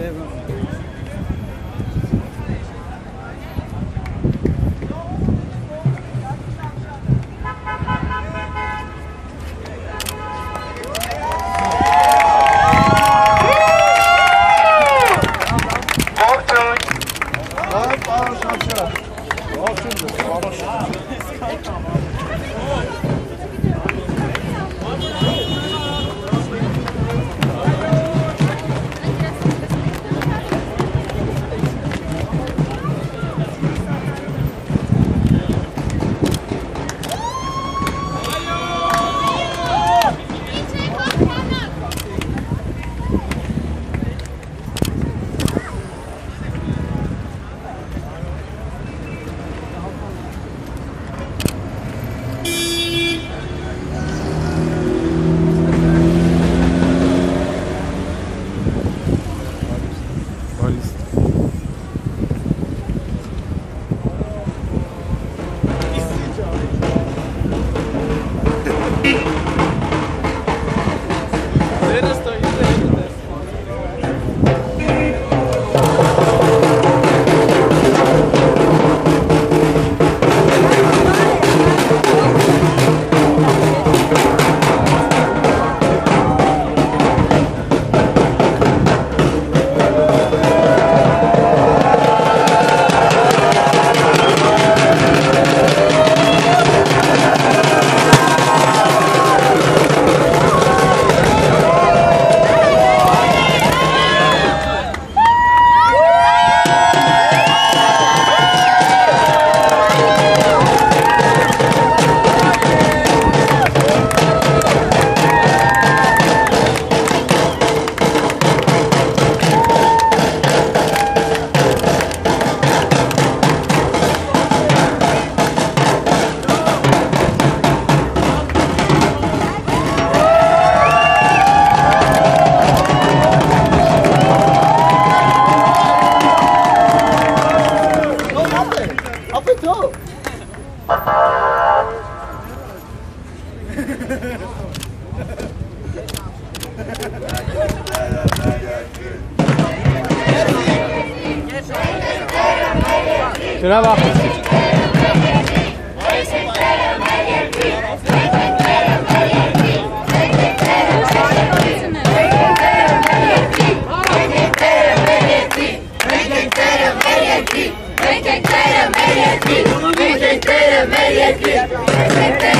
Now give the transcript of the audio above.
They they Make it clear, make it clear.